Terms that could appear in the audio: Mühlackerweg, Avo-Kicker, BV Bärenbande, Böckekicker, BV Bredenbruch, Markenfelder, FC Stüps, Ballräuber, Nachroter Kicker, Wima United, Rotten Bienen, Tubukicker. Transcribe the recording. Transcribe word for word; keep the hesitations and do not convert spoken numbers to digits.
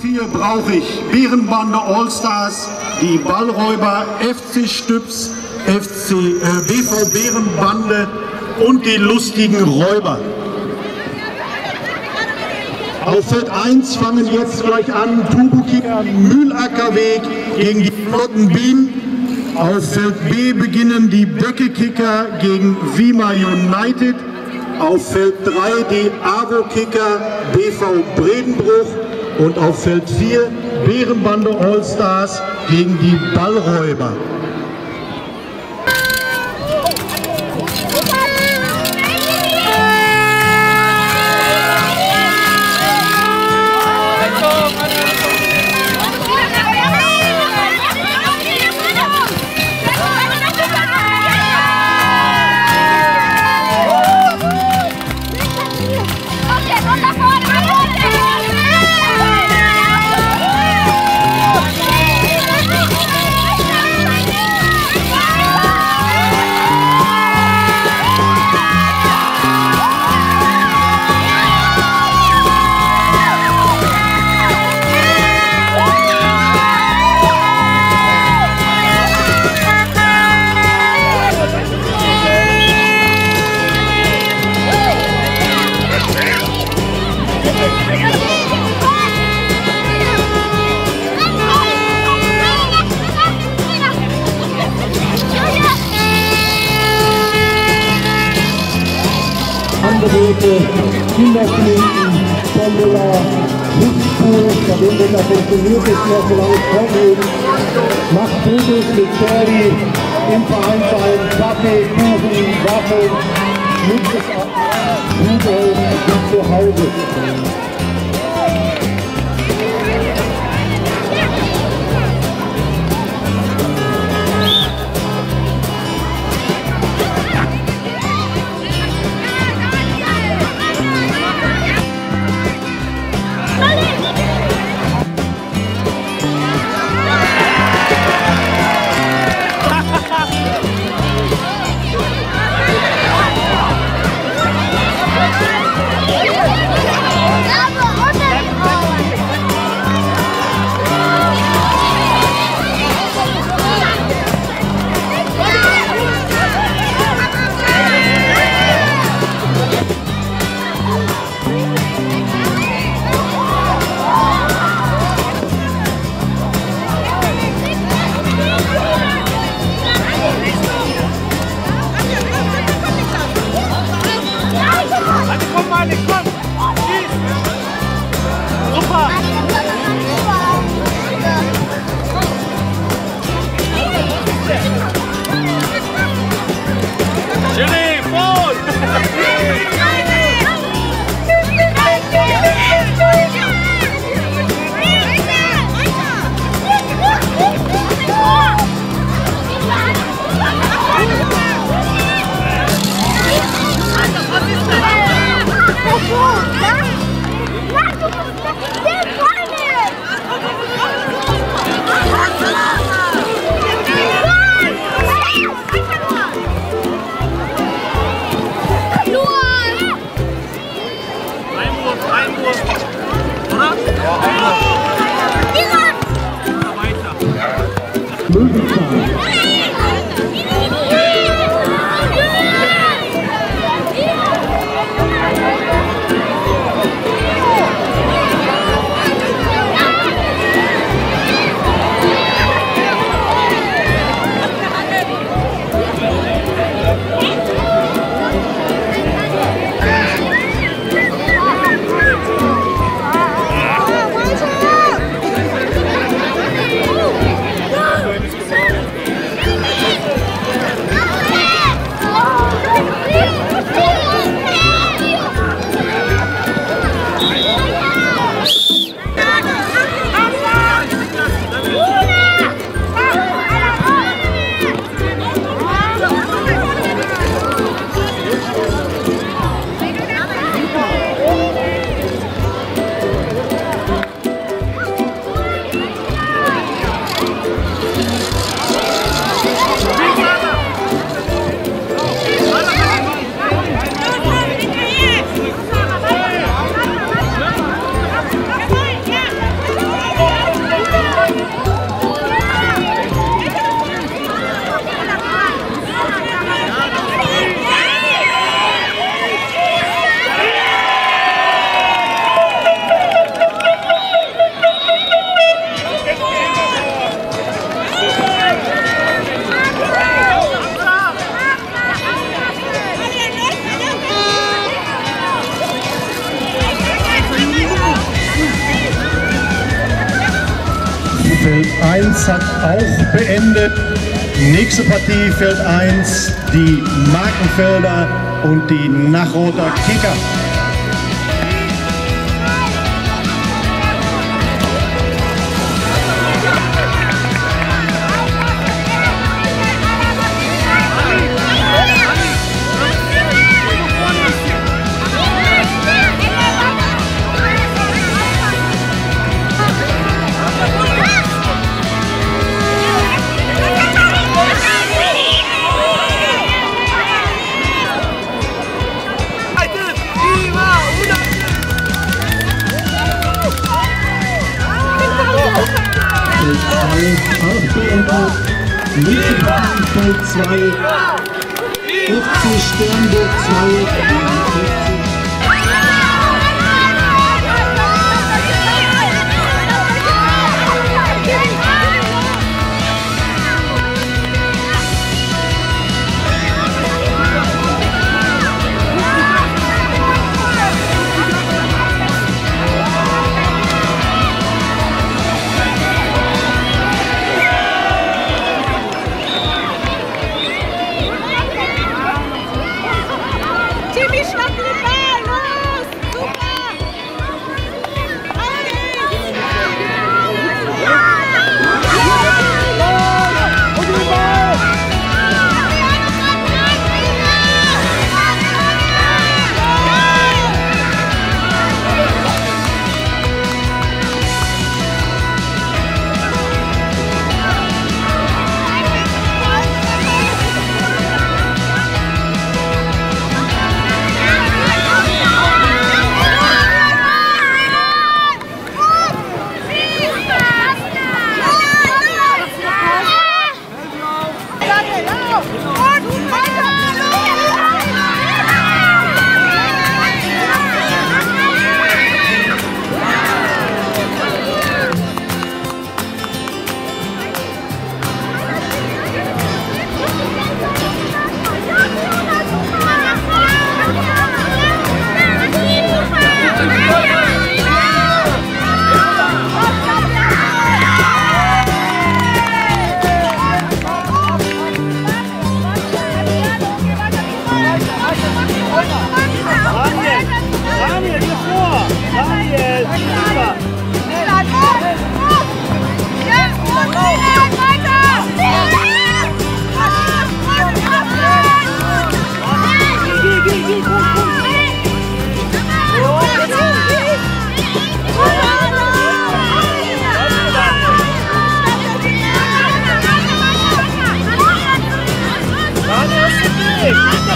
Hier brauche ich Bärenbande Allstars, die Ballräuber, F C Stüps, F C, äh, B V Bärenbande und die lustigen Räuber. Auf Feld eins fangen jetzt gleich an Tubukicker, Mühlackerweg gegen die Rotten Bienen. Auf Feld B beginnen die Böckekicker gegen Wima United. Auf Feld drei die Avo-Kicker, B V Bredenbruch. Und auf Feld vier Bärenbande Allstars gegen die Ballräuber. Angebote, Kinderklinken, Tombola, Hüpfbuch, da bin ich, da funktioniert es noch, solange es vorgeht. Macht Fotos mit Charlie, im Verein sein, Kaffee, Kuchen, Waffeln, nimmt es ab, gut euch zu Hause. No! eins hat auch beendet. Nächste Partie Feld eins, die Markenfelder und die Nachroter Kicker. Feld zwei, F C Sternburg zwei, Hey!